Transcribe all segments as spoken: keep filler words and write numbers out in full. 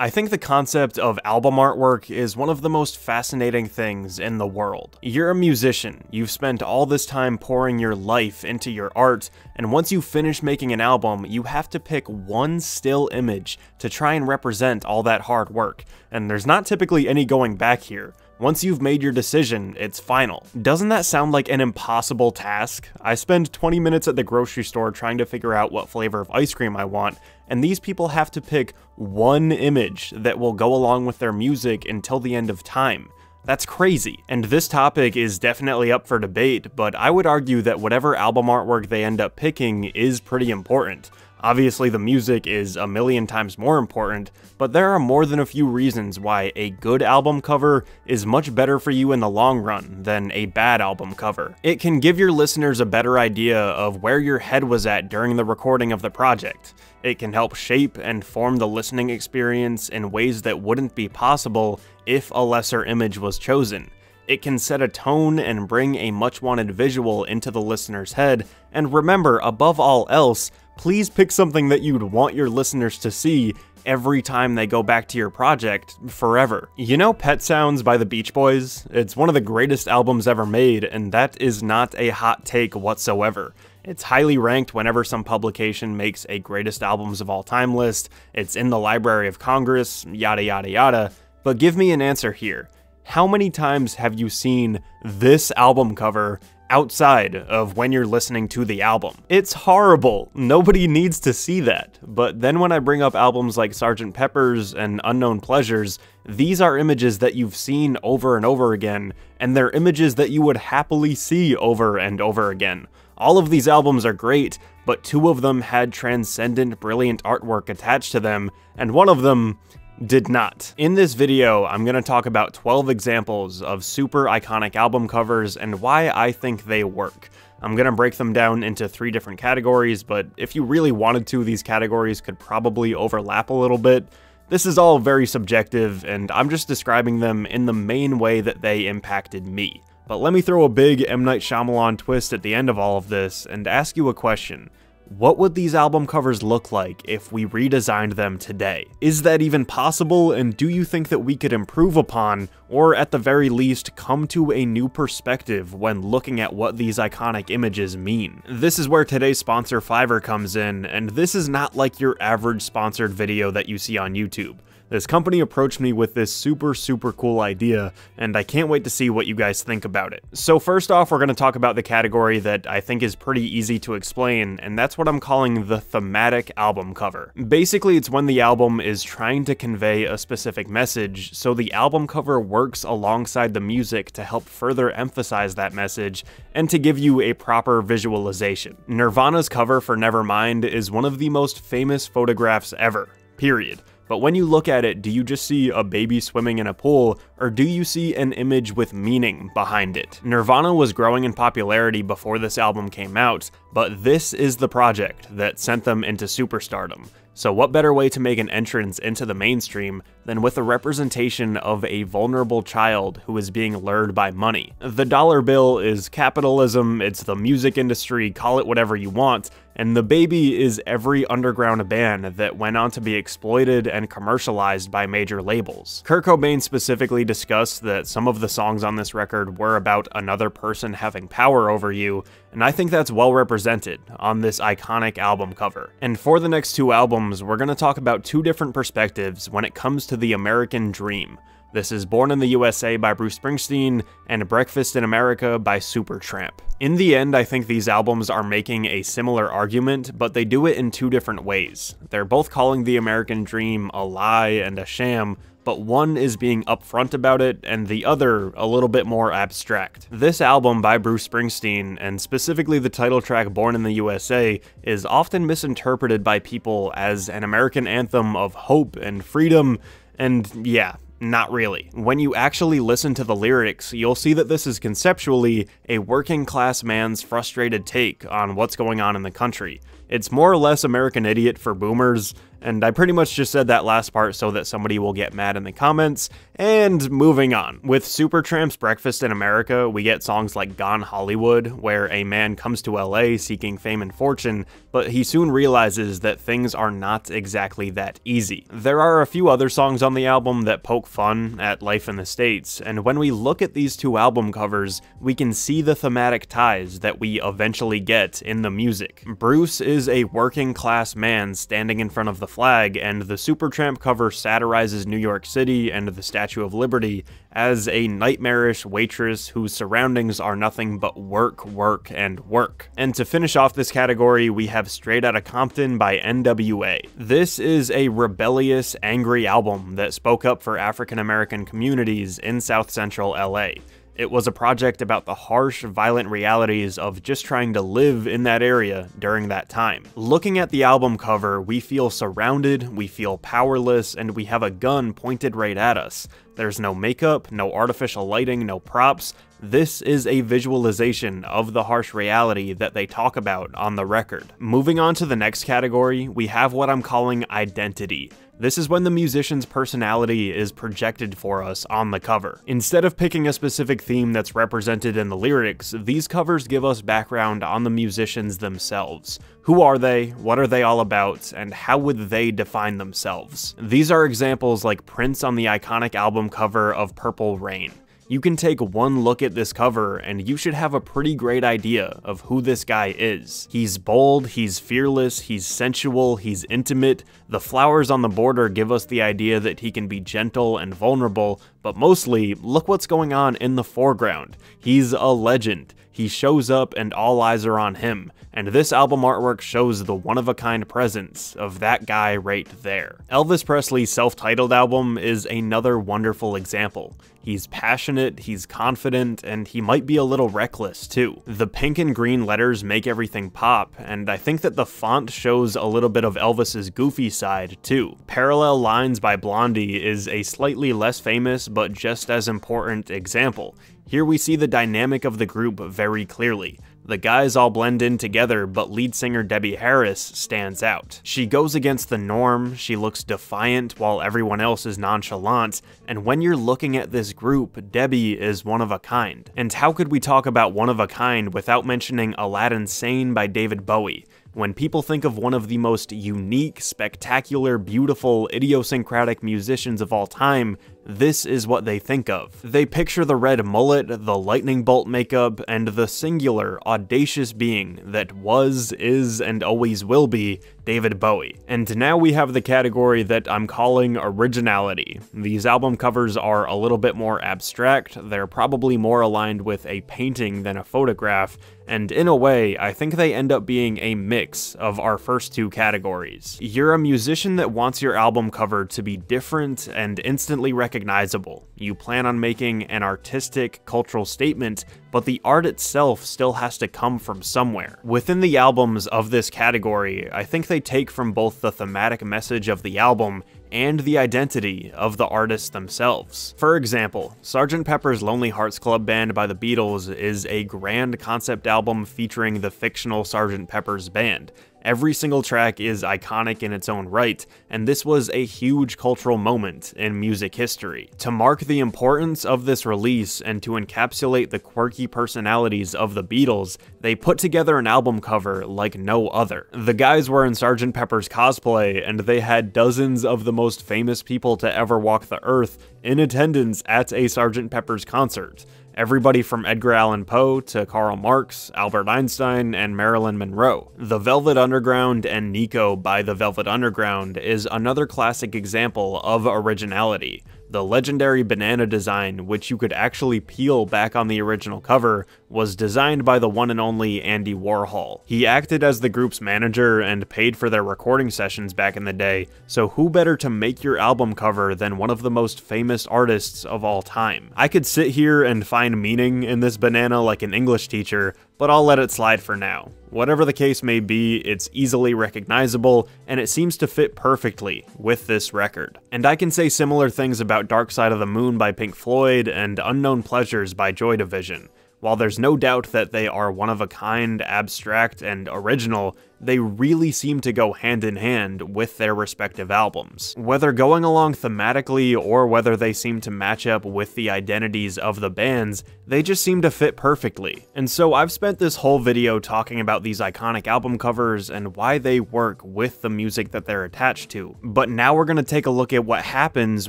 I think the concept of album artwork is one of the most fascinating things in the world. You're a musician, you've spent all this time pouring your life into your art, and once you finish making an album, you have to pick one still image to try and represent all that hard work, and there's not typically any going back here. Once you've made your decision, it's final. Doesn't that sound like an impossible task? I spend twenty minutes at the grocery store trying to figure out what flavor of ice cream I want, and these people have to pick one image that will go along with their music until the end of time. That's crazy. And this topic is definitely up for debate, but I would argue that whatever album artwork they end up picking is pretty important. Obviously, the music is a million times more important, but there are more than a few reasons why a good album cover is much better for you in the long run than a bad album cover. It can give your listeners a better idea of where your head was at during the recording of the project. It can help shape and form the listening experience in ways that wouldn't be possible if a lesser image was chosen. It can set a tone and bring a much-wanted visual into the listener's head, and remember, above all else, please pick something that you'd want your listeners to see every time they go back to your project, forever. You know Pet Sounds by the Beach Boys? It's one of the greatest albums ever made, and that is not a hot take whatsoever. It's highly ranked whenever some publication makes a greatest albums of all time list, it's in the Library of Congress, yada yada yada, but give me an answer here. How many times have you seen this album cover outside of when you're listening to the album? It's horrible. Nobody needs to see that. But then when I bring up albums like Sergeant Pepper's and Unknown Pleasures, these are images that you've seen over and over again, and they're images that you would happily see over and over again. All of these albums are great, but two of them had transcendent, brilliant artwork attached to them, and one of them did not. In this video, I'm going to talk about twelve examples of super iconic album covers and why I think they work. I'm going to break them down into three different categories, but if you really wanted to, these categories could probably overlap a little bit. This is all very subjective, and I'm just describing them in the main way that they impacted me. But let me throw a big M. Night Shyamalan twist at the end of all of this and ask you a question. What would these album covers look like if we redesigned them today? Is that even possible, and do you think that we could improve upon, or at the very least, come to a new perspective when looking at what these iconic images mean? This is where today's sponsor Fiverr comes in, and this is not like your average sponsored video that you see on YouTube. This company approached me with this super, super cool idea, and I can't wait to see what you guys think about it. So first off, we're going to talk about the category that I think is pretty easy to explain, and that's what I'm calling the thematic album cover. Basically, it's when the album is trying to convey a specific message, so the album cover works alongside the music to help further emphasize that message and to give you a proper visualization. Nirvana's cover for Nevermind is one of the most famous photographs ever, period. But when you look at it, do you just see a baby swimming in a pool, or do you see an image with meaning behind it? Nirvana was growing in popularity before this album came out, but this is the project that sent them into superstardom. So what better way to make an entrance into the mainstream than with a representation of a vulnerable child who is being lured by money? The dollar bill is capitalism, it's the music industry, call it whatever you want, and the baby is every underground band that went on to be exploited and commercialized by major labels. Kurt Cobain specifically discussed that some of the songs on this record were about another person having power over you, and I think that's well represented on this iconic album cover. And for the next two albums, we're going to talk about two different perspectives when it comes to the American dream. This is Born in the U S A by Bruce Springsteen and Breakfast in America by Supertramp. In the end, I think these albums are making a similar argument, but they do it in two different ways. They're both calling the American dream a lie and a sham, but one is being upfront about it and the other a little bit more abstract. This album by Bruce Springsteen, and specifically the title track Born in the U S A, is often misinterpreted by people as an American anthem of hope and freedom, and yeah, not really. When you actually listen to the lyrics, you'll see that this is conceptually a working-class man's frustrated take on what's going on in the country. It's more or less American Idiot for boomers, And I pretty much just said that last part so that somebody will get mad in the comments. And moving on. With Supertramp's Breakfast in America, we get songs like Gone Hollywood, where a man comes to L A seeking fame and fortune, but he soon realizes that things are not exactly that easy. There are a few other songs on the album that poke fun at life in the States, and when we look at these two album covers, we can see the thematic ties that we eventually get in the music. Bruce is a working-class man standing in front of the flag, and the Supertramp cover satirizes New York City and the Statue of Liberty as a nightmarish waitress whose surroundings are nothing but work, work, and work. And to finish off this category, we have Straight Outta Compton by N W A. This is a rebellious, angry album that spoke up for African American communities in South Central L A. It was a project about the harsh, violent realities of just trying to live in that area during that time. Looking at the album cover, we feel surrounded, we feel powerless, and we have a gun pointed right at us. There's no makeup, no artificial lighting, no props. This is a visualization of the harsh reality that they talk about on the record. Moving on to the next category, we have what I'm calling identity. This is when the musician's personality is projected for us on the cover. Instead of picking a specific theme that's represented in the lyrics, these covers give us background on the musicians themselves. Who are they, what are they all about, and how would they define themselves? These are examples like Prince on the iconic album cover of Purple Rain. You can take one look at this cover and you should have a pretty great idea of who this guy is. He's bold, he's fearless, he's sensual, he's intimate. The flowers on the border give us the idea that he can be gentle and vulnerable, but mostly, look what's going on in the foreground. He's a legend. He shows up and all eyes are on him, and this album artwork shows the one-of-a-kind presence of that guy right there. Elvis Presley's self-titled album is another wonderful example. He's passionate, he's confident, and he might be a little reckless too. The pink and green letters make everything pop, and I think that the font shows a little bit of Elvis's goofy side too. Parallel Lines by Blondie is a slightly less famous but just as important example. Here we see the dynamic of the group very clearly. The guys all blend in together, but lead singer Debbie Harry stands out. She goes against the norm, she looks defiant while everyone else is nonchalant, and when you're looking at this group, Debbie is one of a kind. And how could we talk about one of a kind without mentioning Aladdin Sane by David Bowie? When people think of one of the most unique, spectacular, beautiful, idiosyncratic musicians of all time, this is what they think of. They picture the red mullet, the lightning bolt makeup, and the singular, audacious being that was, is, and always will be David Bowie. And now we have the category that I'm calling originality. These album covers are a little bit more abstract, they're probably more aligned with a painting than a photograph, and in a way, I think they end up being a mix of our first two categories. You're a musician that wants your album cover to be different and instantly recognizable. You plan on making an artistic, cultural statement, but the art itself still has to come from somewhere. Within the albums of this category, I think they take from both the thematic message of the album and the identity of the artists themselves. For example, Sergeant Pepper's Lonely Hearts Club Band by the Beatles is a grand concept album featuring the fictional Sergeant Pepper's Band. Every single track is iconic in its own right, and this was a huge cultural moment in music history. To mark the importance of this release and to encapsulate the quirky personalities of the Beatles, they put together an album cover like no other. The guys were in Sergeant Pepper's cosplay, and they had dozens of the most famous people to ever walk the earth in attendance at a Sergeant Pepper's concert. Everybody from Edgar Allan Poe to Karl Marx, Albert Einstein, and Marilyn Monroe. The Velvet Underground and Nico by The Velvet Underground is another classic example of originality. The legendary banana design, which you could actually peel back on the original cover, was designed by the one and only Andy Warhol. He acted as the group's manager and paid for their recording sessions back in the day, so who better to make your album cover than one of the most famous artists of all time? I could sit here and find meaning in this banana like an English teacher, but I'll let it slide for now. Whatever the case may be, it's easily recognizable, and it seems to fit perfectly with this record. And I can say similar things about Dark Side of the Moon by Pink Floyd and Unknown Pleasures by Joy Division. While there's no doubt that they are one of a kind, abstract, and original, they really seem to go hand in hand with their respective albums. Whether going along thematically or whether they seem to match up with the identities of the bands, they just seem to fit perfectly. And so I've spent this whole video talking about these iconic album covers and why they work with the music that they're attached to. But now we're gonna take a look at what happens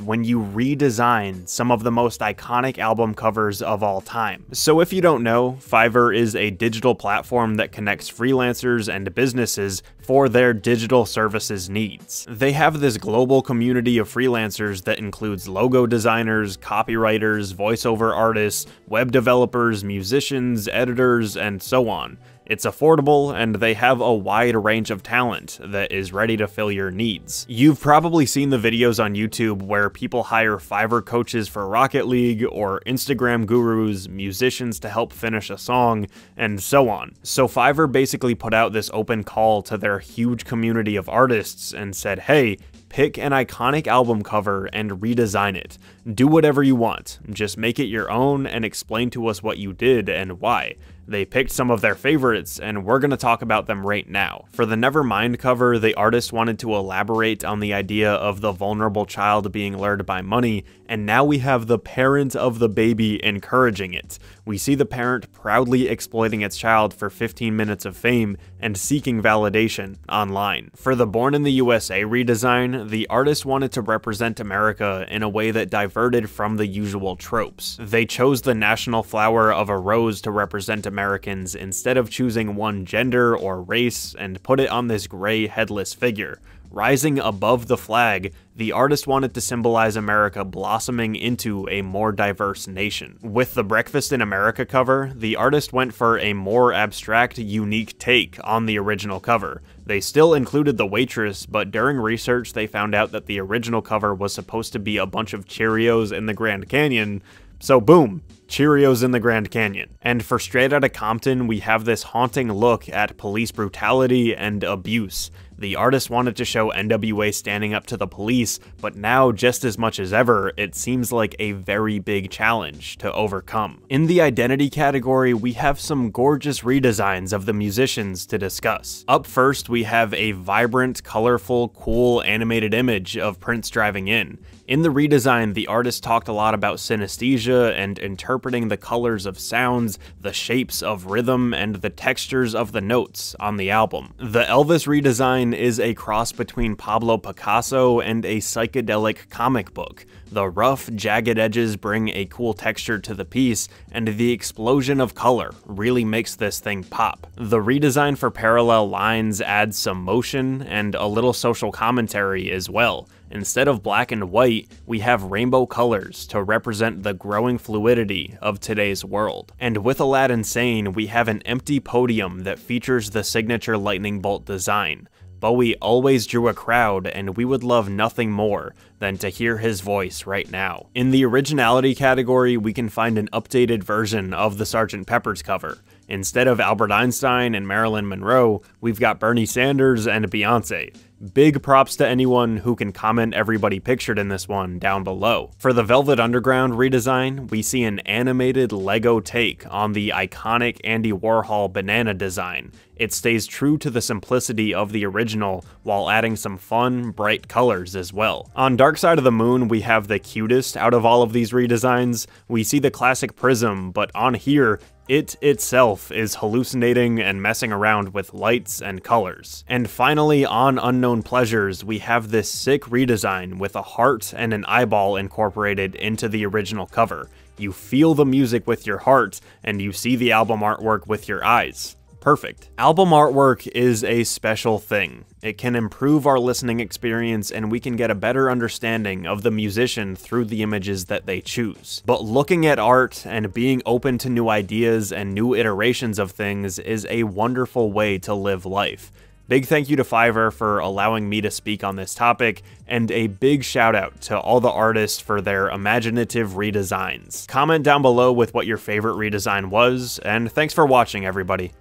when you redesign some of the most iconic album covers of all time. So if you don't know, Fiverr is a digital platform that connects freelancers and businesses for their digital services needs. They have this global community of freelancers that includes logo designers, copywriters, voiceover artists, web developers, musicians, editors, and so on. It's affordable, and they have a wide range of talent that is ready to fill your needs. You've probably seen the videos on YouTube where people hire Fiverr coaches for Rocket League, or Instagram gurus, musicians to help finish a song, and so on. So Fiverr basically put out this open call to their huge community of artists and said, hey, pick an iconic album cover and redesign it. Do whatever you want, just make it your own and explain to us what you did and why. They picked some of their favorites, and we're gonna talk about them right now. For the Nevermind cover, the artist wanted to elaborate on the idea of the vulnerable child being lured by money, and now we have the parent of the baby encouraging it. We see the parent proudly exploiting its child for fifteen minutes of fame and seeking validation online. For the Born in the U S A redesign, the artist wanted to represent America in a way that diverted from the usual tropes. They chose the national flower of a rose to represent America. Americans instead of choosing one gender or race and put it on this gray headless figure. Rising above the flag, the artist wanted to symbolize America blossoming into a more diverse nation. With the Breakfast in America cover, the artist went for a more abstract, unique take on the original cover. They still included the waitress, but during research they found out that the original cover was supposed to be a bunch of Cheerios in the Grand Canyon, so boom. Cheerios in the Grand Canyon. And for Straight Outta Compton, we have this haunting look at police brutality and abuse. The artist wanted to show N W A standing up to the police, but now, just as much as ever, it seems like a very big challenge to overcome. In the identity category, we have some gorgeous redesigns of the musicians to discuss. Up first, we have a vibrant, colorful, cool animated image of Prince driving in. In the redesign, the artist talked a lot about synesthesia and interpretation. Interpreting the colors of sounds, the shapes of rhythm, and the textures of the notes on the album. The Elvis redesign is a cross between Pablo Picasso and a psychedelic comic book. The rough, jagged edges bring a cool texture to the piece, and the explosion of color really makes this thing pop. The redesign for Parallel Lines adds some motion and a little social commentary as well. Instead of black and white, we have rainbow colors to represent the growing fluidity of today's world. And with Aladdin Sane, we have an empty podium that features the signature lightning bolt design. Bowie always drew a crowd, and we would love nothing more than to hear his voice right now. In the originality category, we can find an updated version of the Sergeant Pepper's cover. Instead of Albert Einstein and Marilyn Monroe, we've got Bernie Sanders and Beyoncé. Big props to anyone who can comment everybody pictured in this one down below. For the Velvet Underground redesign, we see an animated Lego take on the iconic Andy Warhol banana design. It stays true to the simplicity of the original while adding some fun, bright colors as well. On Dark Side of the Moon, we have the cutest out of all of these redesigns. We see the classic prism, but on here, it itself is hallucinating and messing around with lights and colors. And finally, on Unknown Pleasures, we have this sick redesign with a heart and an eyeball incorporated into the original cover. You feel the music with your heart, and you see the album artwork with your eyes. Perfect. Album artwork is a special thing. It can improve our listening experience, and we can get a better understanding of the musician through the images that they choose. But looking at art and being open to new ideas and new iterations of things is a wonderful way to live life. Big thank you to Fiverr for allowing me to speak on this topic, and a big shout out to all the artists for their imaginative redesigns. Comment down below with what your favorite redesign was, and thanks for watching, everybody.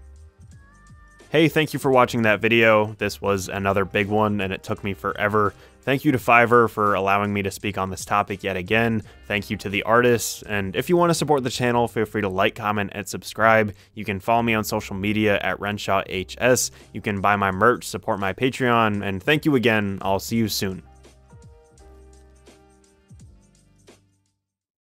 Hey, thank you for watching that video. This was another big one, and it took me forever, Thank you to Fiverr for allowing me to speak on this topic yet again. Thank you to the artists. And if you want to support the channel, feel free to like, comment, and subscribe. You can follow me on social media at Renshaw H S. You can buy my merch, support my Patreon, and thank you again. I'll see you soon.